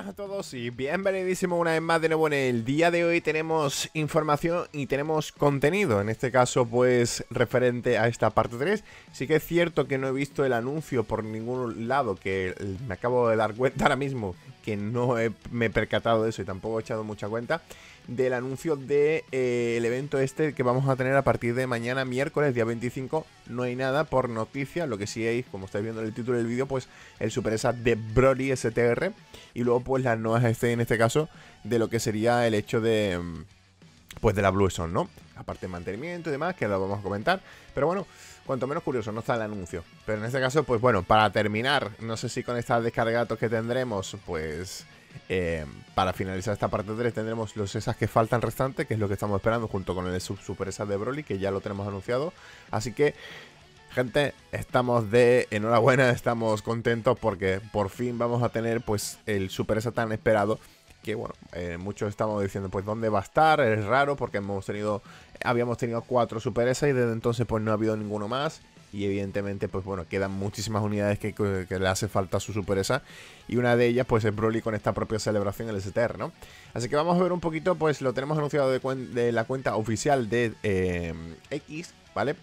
Buenas a todos y bienvenidísimo una vez más de nuevo. En el día de hoy tenemos información y tenemos contenido, en este caso pues referente a esta parte 3. Sí que es cierto que no he visto el anuncio por ningún lado, que me acabo de dar cuenta ahora mismo que me he percatado de eso y tampoco he echado mucha cuenta del anuncio del evento este que vamos a tener a partir de mañana miércoles día 25. No hay nada por noticia, lo que sí hay, como estáis viendo en el título del vídeo, pues el Super EZA de Broly STR y luego pues las nuevas en este caso de lo que sería el hecho de pues de la Blue Zone, ¿no? Aparte de mantenimiento y demás, que lo vamos a comentar. Pero bueno, cuanto menos curioso, no está el anuncio. Pero en este caso, pues bueno, para terminar, no sé si con estas descargatos que tendremos, pues para finalizar esta parte 3 tendremos los ESAs que faltan restantes, que es lo que estamos esperando, junto con el Super ESA de Broly, que ya lo tenemos anunciado. Así que, gente, estamos de enhorabuena, estamos contentos porque por fin vamos a tener pues el Super ESA tan esperado. Que bueno, muchos estamos diciendo, pues ¿dónde va a estar? Es raro porque habíamos tenido 4 Super ESA y desde entonces pues no ha habido ninguno más. Y evidentemente, pues bueno, quedan muchísimas unidades que le hace falta a su Super ESA. Y una de ellas, pues es Broly con esta propia celebración, el STR, ¿no? Así que vamos a ver un poquito, pues lo tenemos anunciado de la cuenta oficial de X, ¿vale?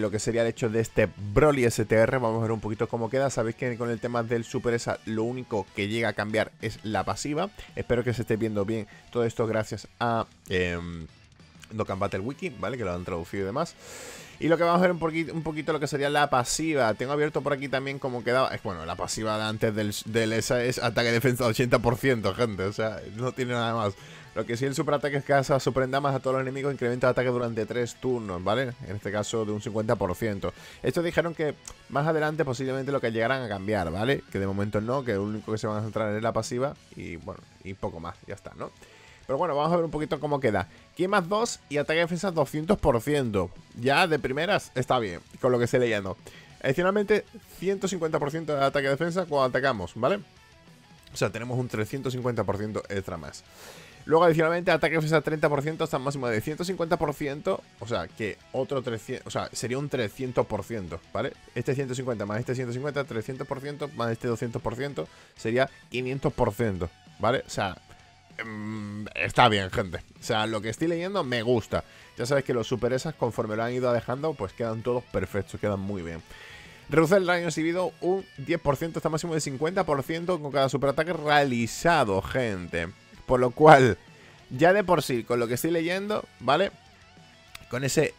Lo que sería el hecho de este Broly STR. Vamos a ver un poquito cómo queda. Sabéis que con el tema del Super ESA lo único que llega a cambiar es la pasiva. Espero que se esté viendo bien todo esto gracias a Dokkan Battle Wiki, ¿vale? Que lo han traducido y demás. Y lo que vamos a ver un poquito lo que sería la pasiva. Tengo abierto por aquí también como quedaba. Bueno, la pasiva de antes del ESA es ataque defensa 80%, gente. O sea, no tiene nada más. Lo que sí, el superataque es que hace suprendamas a todos los enemigos, incrementa ataque durante 3 turnos, ¿vale? En este caso de un 50%. Esto dijeron que más adelante posiblemente lo que llegarán a cambiar, ¿vale? Que de momento no, que lo único que se van a centrar es la pasiva y bueno, y poco más, ya está, ¿no? Pero bueno, vamos a ver un poquito cómo queda. Ki más 2 y ataque de defensa 200%. Ya de primeras está bien, con lo que estoy leyendo. Adicionalmente, 150% de ataque de defensa cuando atacamos, ¿vale? O sea, tenemos un 350% extra más. Luego, adicionalmente, ataque de defensa 30% hasta un máximo de 150%. O sea, que otro 300%. O sea, sería un 300%, ¿vale? Este 150 más este 150, 300% más este 200%. Sería 500%, ¿vale? O sea, está bien, gente. O sea, lo que estoy leyendo me gusta. Ya sabéis que los Super ESAs, conforme lo han ido dejando, pues quedan todos perfectos, quedan muy bien. Reduce el daño recibido un 10% hasta máximo de 50% con cada superataque realizado, gente. Por lo cual, ya de por sí, con lo que estoy leyendo, ¿vale? Con ese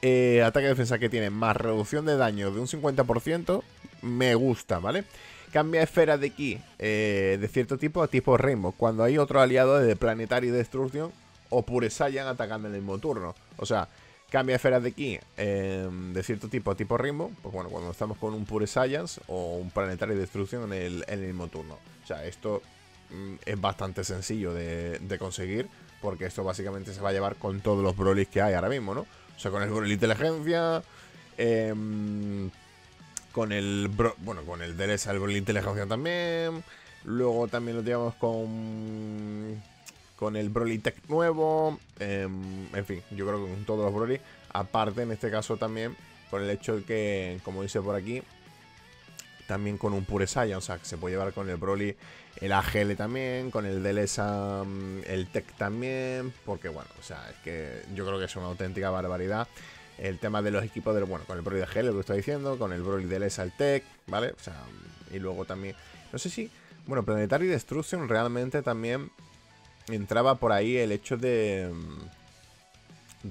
ataque de defensa que tiene, más reducción de daño de un 50%, me gusta, ¿vale? Cambia esfera de ki de cierto tipo a tipo Rainbow cuando hay otro aliado de Planetary Destruction o Pure Saiyan atacando en el mismo turno. O sea, cambia esfera de ki de cierto tipo a tipo Rainbow, pues bueno, cuando estamos con un Pure Saiyan o un Planetary Destruction en el mismo turno. O sea, esto es bastante sencillo de conseguir porque esto básicamente se va a llevar con todos los Brolys que hay ahora mismo, ¿no? O sea, con el Broly Inteligencia, con el del ESA, el Broly Inteligencia también. Luego también lo llevamos con el Broly Tech nuevo. En fin, yo creo que con todos los Broly. Aparte, en este caso también, por el hecho de que, como dice por aquí, también con un Pure Saiyan. O sea, que se puede llevar con el Broly el AGL también, con el del ESA el Tech también. Porque bueno, o sea, es que yo creo que es una auténtica barbaridad. El tema de los equipos, bueno, con el Broly de GL, lo que está diciendo, con el Broly de ESA, el Tech, ¿vale? O sea, y luego también, no sé si, bueno, Planetary Destruction realmente también entraba por ahí el hecho de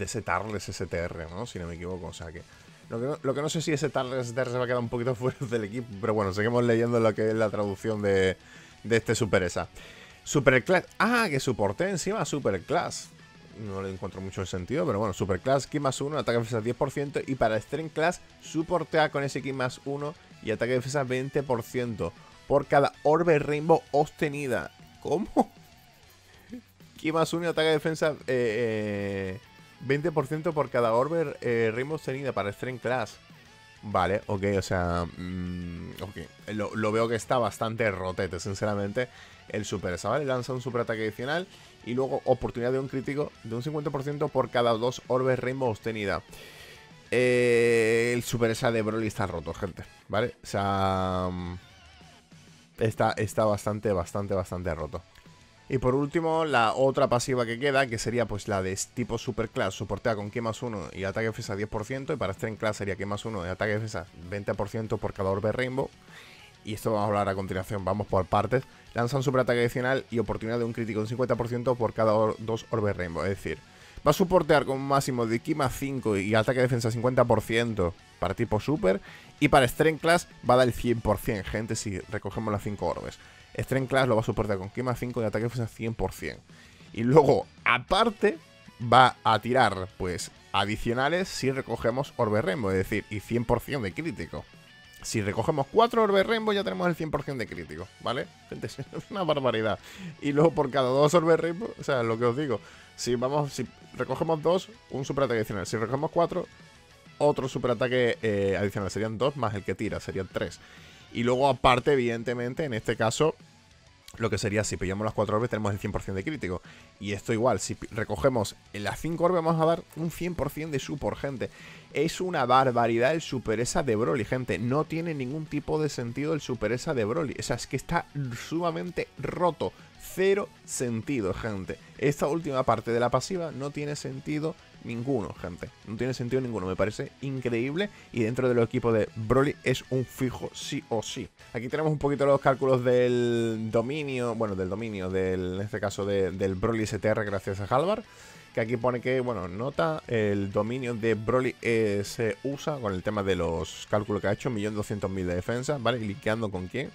setarles STR, ¿no? Si no me equivoco, o sea que lo que no sé si ese tal STR se va a quedar un poquito fuera del equipo, pero bueno, seguimos leyendo lo que es la traducción de este Super ESA. Superclass, ah, que soporté encima Superclass. No le encuentro mucho el sentido, pero bueno, Superclass, Ki más 1, ataque de defensa 10%. Y para Strength Class, soportea con ese Ki más 1 y ataque de defensa 20% por cada orbe Rainbow obtenida. ¿Cómo? Ki más 1 y ataque de defensa 20% por cada orbe Rainbow obtenida para Strength Class. Vale, ok, o sea, okay. Lo veo que está bastante rotete, sinceramente, el Super ESA, ¿vale? Lanza un superataque adicional y luego oportunidad de un crítico de un 50% por cada 2 orbes Rainbow obtenida. El Super ESA de Broly está roto, gente, ¿vale? O sea, está bastante roto. Y por último, la otra pasiva que queda, que sería pues la de tipo Super Class, soportea con Ki más 1 y ataque defensa 10%. Y para Strength Class sería Ki más 1 y ataque defensa 20% por cada orbe Rainbow. Y esto vamos a hablar a continuación, vamos por partes. Lanza un super ataque adicional y oportunidad de un crítico un 50% por cada dos orbes Rainbow. Es decir, va a soportear con un máximo de Ki más 5 y ataque defensa 50% para tipo super. Y para Strength Class va a dar el 100%, gente, si recogemos las 5 orbes. Strength Class lo va a soportar con Ki más 5 y ataque defensa 100%. Y luego, aparte, va a tirar, pues, adicionales si recogemos Orbe Rainbow, es decir, y 100% de crítico. Si recogemos 4 Orbe Rainbow ya tenemos el 100% de crítico, ¿vale? Gente, es una barbaridad. Y luego por cada 2 Orbe Rainbow, o sea, lo que os digo, si recogemos 2, un superataque adicional. Si recogemos 4, otro superataque adicional. Serían 2 más el que tira, serían 3. Y luego aparte, evidentemente, en este caso, lo que sería si pillamos las 4 orbes tenemos el 100% de crítico. Y esto igual, si recogemos las 5 orbes vamos a dar un 100% de support, gente. Es una barbaridad el Super EZA de Broly, gente. No tiene ningún tipo de sentido el Super EZA de Broly. O sea, es que está sumamente roto. Cero sentido, gente. Esta última parte de la pasiva no tiene sentido ninguno, gente. No tiene sentido ninguno. Me parece increíble. Y dentro del equipo de Broly es un fijo sí o sí. Aquí tenemos un poquito los cálculos del dominio. Bueno, del dominio, en este caso del Broly STR gracias a Halvar. Que aquí pone que, bueno, nota, el dominio de Broly se usa con el tema de los cálculos que ha hecho. 1.200.000 de defensa, ¿vale? Y linkeando con quién.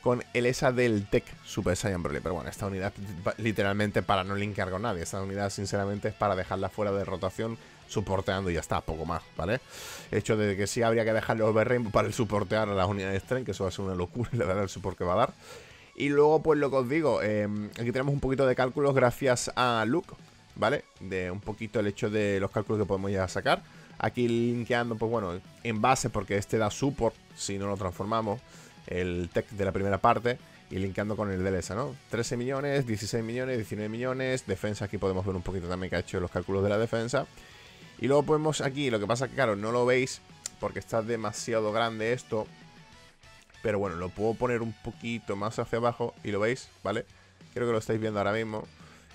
Con el ESA del Tech Super Saiyan Broly. Pero bueno, esta unidad literalmente para no linkear con nadie. Esta unidad sinceramente es para dejarla fuera de rotación soporteando y ya está, poco más, ¿vale? El hecho de que sí habría que dejar los Over Rainbow para el soportear a las unidades Strength, que eso va a ser una locura, la verdad, el support que va a dar. Y luego, pues lo que os digo, aquí tenemos un poquito de cálculos gracias a Luke, ¿vale? De un poquito el hecho de los cálculos que podemos ya sacar. Aquí linkeando, pues bueno, en base, porque este da support si no lo transformamos, el tech de la primera parte y linkeando con el de ESA, ¿no? 13 millones, 16 millones, 19 millones, defensa, aquí podemos ver un poquito también que ha hecho los cálculos de la defensa. Y luego podemos aquí, lo que pasa que claro, no lo veis porque está demasiado grande esto, pero bueno, lo puedo poner un poquito más hacia abajo y lo veis, ¿vale? Creo que lo estáis viendo ahora mismo.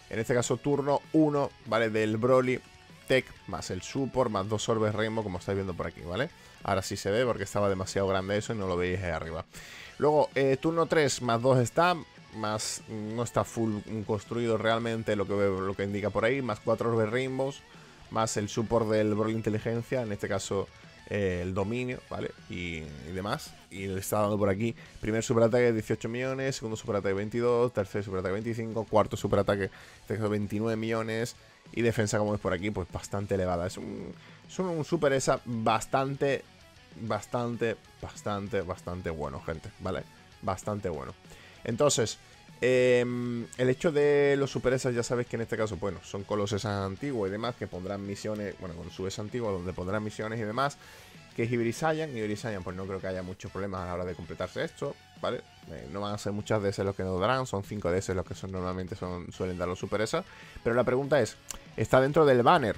En este caso turno 1, ¿vale? Del Broly Tech, más el support, más 2 orbes Rainbow, como estáis viendo por aquí, ¿vale? Ahora sí se ve porque estaba demasiado grande eso y no lo veis ahí arriba. Luego, turno 3, más 2 está, más no está full construido realmente lo que indica por ahí, más 4 orbes Rainbows, más el support del Broly Inteligencia, en este caso el dominio, ¿vale? Y demás. Y le está dando por aquí, primer superataque 18 millones, segundo superataque 22, tercer superataque 25, cuarto superataque 29 millones. Y defensa, como ves por aquí, pues bastante elevada. Es un Super ESA bastante bueno, gente, ¿vale? Bastante bueno. Entonces, el hecho de los Super ESAs, ya sabéis que en este caso, bueno, son con los ESAs antiguos y demás, que pondrán misiones, bueno, con su ESA antiguo, donde pondrán misiones y demás, que es Hybrid Saiyan. Hybrid Saiyan, pues no creo que haya muchos problemas a la hora de completarse esto, ¿vale? No van a ser muchas DS los que nos darán, son 5 DS los que son, normalmente suelen dar los Super ESA. Pero la pregunta es, ¿está dentro del banner?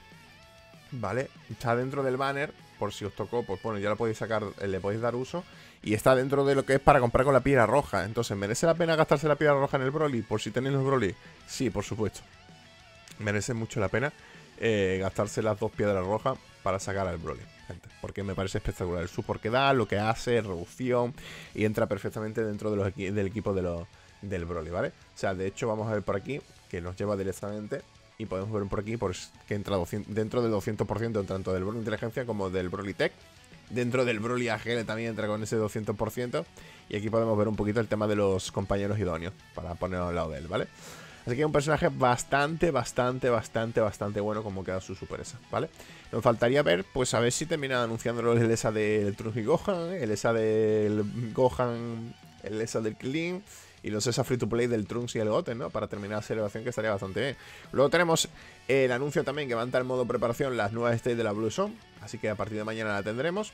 ¿Vale? Está dentro del banner, por si os tocó, pues bueno, ya lo podéis sacar, le podéis dar uso. Y está dentro de lo que es para comprar con la piedra roja. Entonces, ¿merece la pena gastarse la piedra roja en el Broly? Por si tenéis los Broly. Sí, por supuesto. Merece mucho la pena gastarse las 2 piedras rojas para sacar al Broly, gente. Porque me parece espectacular el support que da, lo que hace, reducción. Y entra perfectamente dentro de del equipo del Broly, ¿vale? O sea, de hecho, vamos a ver por aquí, que nos lleva directamente. Y podemos ver por aquí pues, que entra dentro del 200%, tanto del Broly Inteligencia como del Broly Tech. Dentro del Broly AGL también entra con ese 200%. Y aquí podemos ver un poquito el tema de los compañeros idóneos, para ponerlo al lado de él, ¿vale? Así que es un personaje bastante bueno como queda su Super ESA, ¿vale? Nos faltaría ver, pues a ver si termina anunciándolo el ESA del Trunks y Gohan, el ESA del Gohan, el ESA del Klin. Y los ESA free to play del Trunks y el Goten, ¿no? Para terminar la celebración, que estaría bastante bien. Luego tenemos el anuncio también que va a entrar en modo preparación las nuevas stages de la Blue Zone. Así que a partir de mañana la tendremos.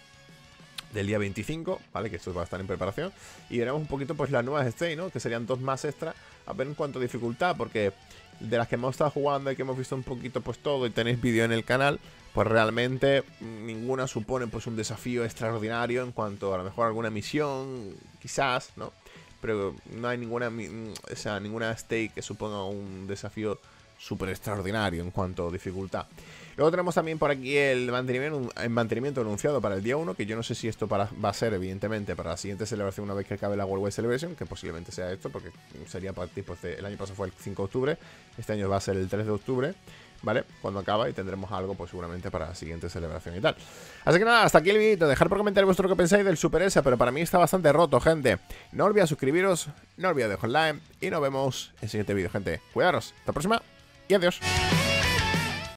Del día 25, ¿vale? Que esto va a estar en preparación. Y veremos un poquito pues las nuevas stages, ¿no? Que serían 2 más extra. A ver en cuanto a dificultad, porque de las que hemos estado jugando y que hemos visto un poquito pues todo y tenéis vídeo en el canal, pues realmente ninguna supone pues un desafío extraordinario en cuanto a lo mejor alguna misión, quizás, ¿no? pero no hay ninguna, o sea, ninguna stake que suponga un desafío súper extraordinario en cuanto a dificultad. Luego tenemos también por aquí el mantenimiento anunciado para el día 1, que yo no sé si esto va a ser evidentemente para la siguiente celebración una vez que acabe la World Wide Celebration, que posiblemente sea esto, porque sería para ti, pues, el año pasado fue el 5 de octubre, este año va a ser el 3 de octubre, ¿vale? Cuando acaba, y tendremos algo, pues seguramente para la siguiente celebración y tal. Así que nada, hasta aquí el vídeo. Dejar por comentar vuestro que pensáis del Super EZA, pero para mí está bastante roto, gente. No olvidéis suscribiros, no olvidéis dejar un like, y nos vemos en el siguiente vídeo, gente. Cuidaros, hasta la próxima, y adiós.